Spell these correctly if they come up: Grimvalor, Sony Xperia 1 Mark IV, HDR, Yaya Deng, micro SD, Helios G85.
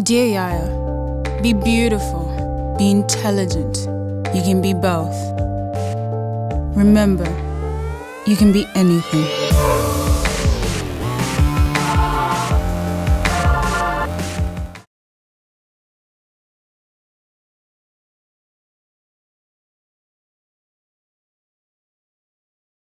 Dear Yaya, be beautiful, be intelligent. You can be both. Remember, you can be anything.